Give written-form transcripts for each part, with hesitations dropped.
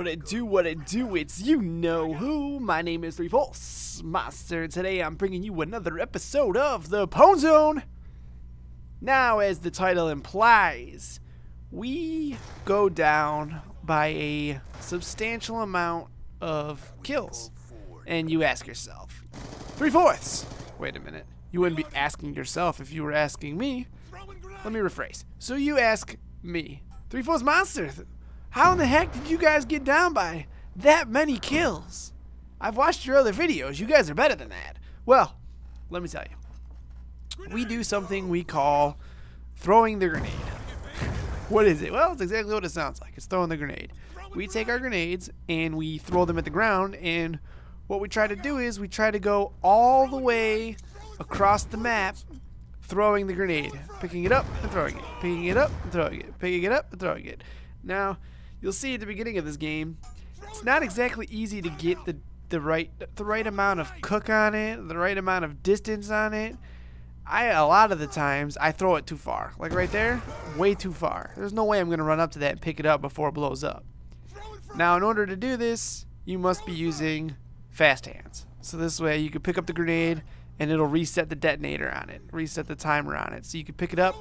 What it do, what it do, it's you know who. My name is 3 Fourths Monster. Today I'm bringing you another episode of The Pwn Zone. Now, as the title implies, we go down by a substantial amount of kills. And you ask yourself, 3 Fourths, wait a minute. You wouldn't be asking yourself if you were asking me. Let me rephrase. So you ask me, 3 Fourths Monster, how in the heck did you guys get down by that many kills? I've watched your other videos. You guys are better than that. Well, let me tell you. We do something we call throwing the grenade. What is it? Well, it's exactly what it sounds like. It's throwing the grenade. We take our grenades and we throw them at the ground, and what we try to do is we try to go all the way across the map throwing the grenade, picking it up and throwing it, picking it up and throwing it, picking it up and throwing it. Now, you'll see at the beginning of this game, it's not exactly easy to get the right amount of cook on it, the right amount of distance on it. A lot of the times, I throw it too far. Like right there, way too far. There's no way I'm going to run up to that and pick it up before it blows up. Now, in order to do this, you must be using fast hands. So this way, you can pick up the grenade, and it'll reset the detonator on it, reset the timer on it. So you can pick it up,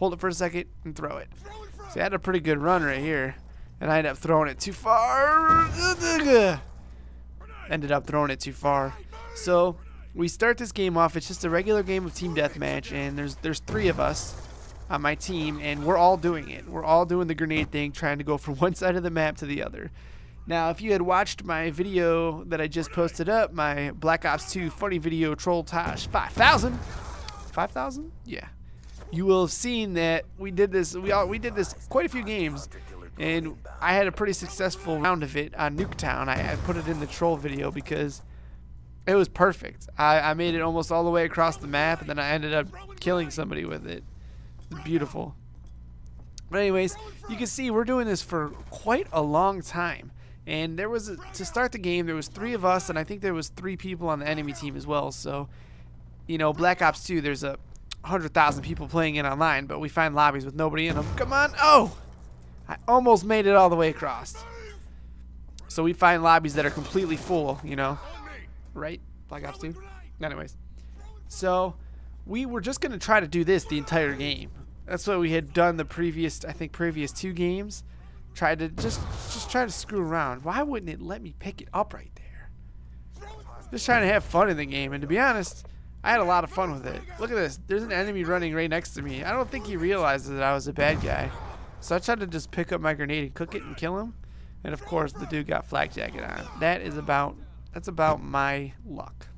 hold it for a second, and throw it. See, I had a pretty good run right here, and I ended up throwing it too far. Ended up throwing it too far. So we start this game off. It's just a regular game of team deathmatch, and there's three of us on my team, and we're all doing it. We're all doing the grenade thing, trying to go from one side of the map to the other. Now, if you had watched my video that I just posted up, my Black Ops 2 funny video, Troll Tosh 5000. 5,000? Yeah. You will have seen that we did this. We did this quite a few games, and I had a pretty successful round of it on Nuketown. I put it in the troll video because it was perfect. I made it almost all the way across the map, and then I ended up killing somebody with it. It was beautiful. But anyways, you can see we're doing this for quite a long time. And there was, to start the game, there was three of us, and I think there was three people on the enemy team as well. So, you know, Black Ops 2, there's 100,000 people playing it online, but we find lobbies with nobody in them. Come on. Oh, I almost made it all the way across. So we find lobbies that are completely full, you know, right? Black Ops 2. Anyways, so we were just going to try to do this the entire game. That's what we had done the previous, I think, previous two games. Tried to just try to screw around. Why wouldn't it let me pick it up right there? Just trying to have fun in the game, and to be honest, I had a lot of fun with it. Look at this. There's an enemy running right next to me. I don't think he realizes that I was a bad guy. So I tried to just pick up my grenade and cook it and kill him. And of course, the dude got flak jacket on. That's about my luck.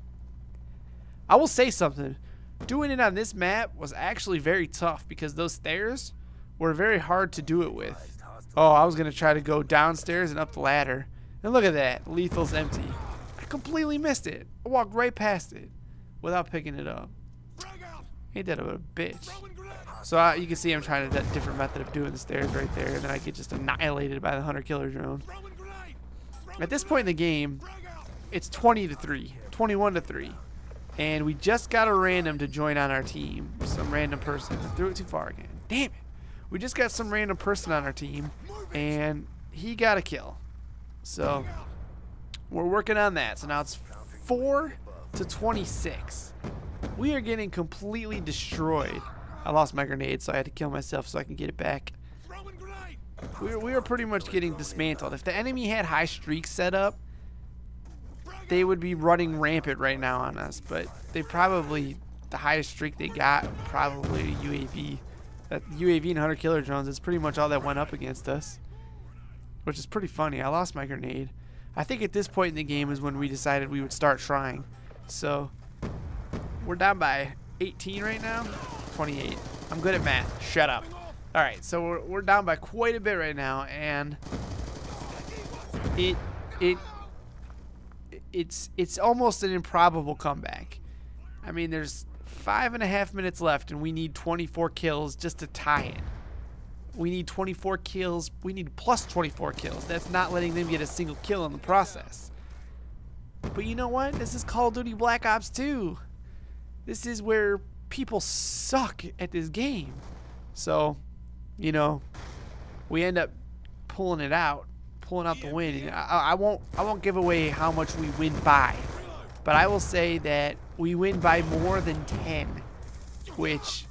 I will say something. Doing it on this map was actually very tough because those stairs were very hard to do it with. Oh, I was going to try to go downstairs and up the ladder. And look at that. Lethal's empty. I completely missed it. I walked right past it without picking it up. Ain't that a bitch. So you can see I'm trying to do a different method of doing the stairs right there. And then I get just annihilated by the Hunter Killer drone. At this point in the game, it's 20 to 3. 21 to 3. And we just got a random to join on our team. Some random person. I threw it too far again. Damn it. We just got some random person on our team, and he got a kill. So we're working on that. So now it's 4 to 26. We are getting completely destroyed. I lost my grenade, so I had to kill myself so I can get it back. We are pretty much getting dismantled. If the enemy had high streaks set up, they would be running rampant right now on us. But they probably, the highest streak they got, probably UAV. That UAV and Hunter Killer drones is pretty much all that went up against us, which is pretty funny. I lost my grenade. I think at this point in the game is when we decided we would start trying. So we're down by 18 right now. 28. I'm good at math. Shut up. All right, so we're down by quite a bit right now, and it's almost an improbable comeback. I mean, there's 5.5 minutes left, and we need 24 kills just to tie it. We need 24 kills. We need plus 24 kills. That's not letting them get a single kill in the process. But you know what? This is Call of Duty Black Ops 2. This is where people suck at this game. So, you know, we end up pulling it out. pulling out the win. I won't give away how much we win by, but I will say that we win by more than 10, which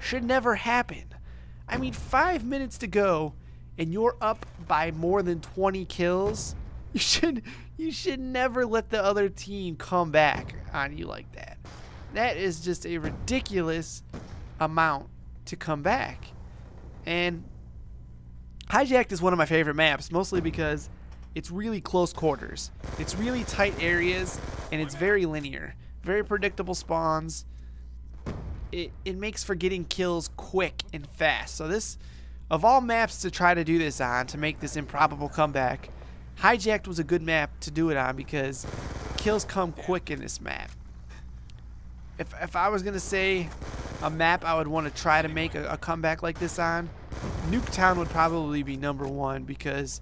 should never happen. I mean, 5 minutes to go and you're up by more than 20 kills. You should never let the other team come back on you like that. That is just a ridiculous amount to come back. And Hijacked is one of my favorite maps, mostly because it's really close quarters. It's really tight areas, and it's very linear, very predictable spawns. It makes for getting kills quick and fast. So this, of all maps to try to do this on, to make this improbable comeback, Hijacked was a good map to do it on because kills come quick in this map. If I was gonna say a map I would want to try to make a comeback like this on, Nuketown would probably be #1 because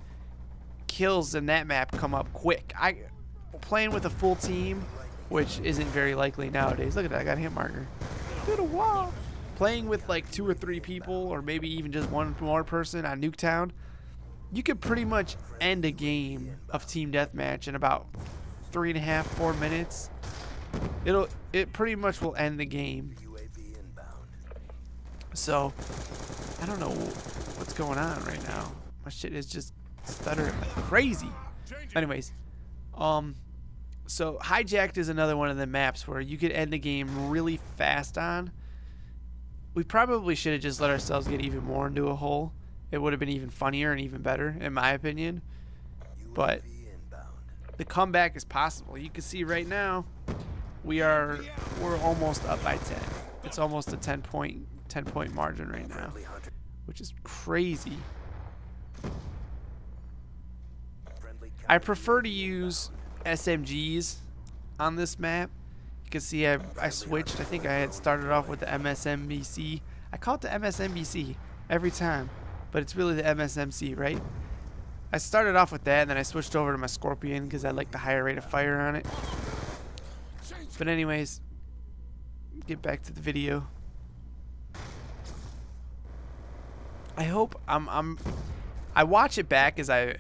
kills in that map come up quick. Playing with a full team, which isn't very likely nowadays. Look at that, I got a hit marker. Through the wall. Playing with like 2 or 3 people, or maybe even just one more person on Nuketown, you could pretty much end a game of team deathmatch in about 3.5, 4 minutes. It pretty much will end the game. So I don't know what's going on right now. My shit is just stuttering like crazy. Anyways, so Hijacked is another one of the maps where you could end the game really fast on. We probably should have just let ourselves get even more into a hole. It would have been even funnier and even better, in my opinion. But the comeback is possible. You can see right now, we're almost up by 10. It's almost a 10-point margin right now, which is crazy. I prefer to use SMGs on this map. You can see I switched. I think I had started off with the MSMC. I call it the MSMC every time, but it's really the MSMC, right? I started off with that, and then I switched over to my Scorpion because I like the higher rate of fire on it. But anyways, get back to the video. I hope I watch it back as I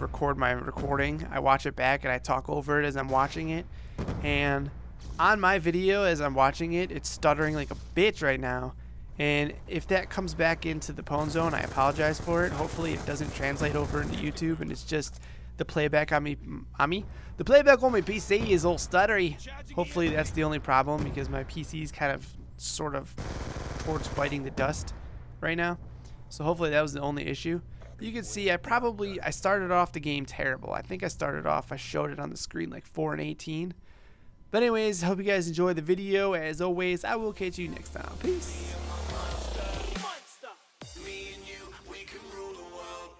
record my recording. I watch it back and I talk over it as I'm watching it. And on my video as I'm watching it, it's stuttering like a bitch right now. And if that comes back into the Pwn Zone, I apologize for it. Hopefully it doesn't translate over into YouTube and it's just the playback on the playback on my PC is all stuttery. Hopefully that's the only problem because my PC is kind of sort of towards biting the dust right now. So hopefully that was the only issue. You can see I started off the game terrible. I think I started off, I showed it on the screen like 4 and 18. But anyways, hope you guys enjoy the video. As always, I will catch you next time. Peace. Me and you, we can rule the world.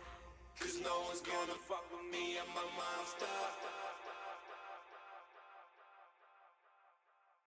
'Cause no one's gonna fuck with me and my monster.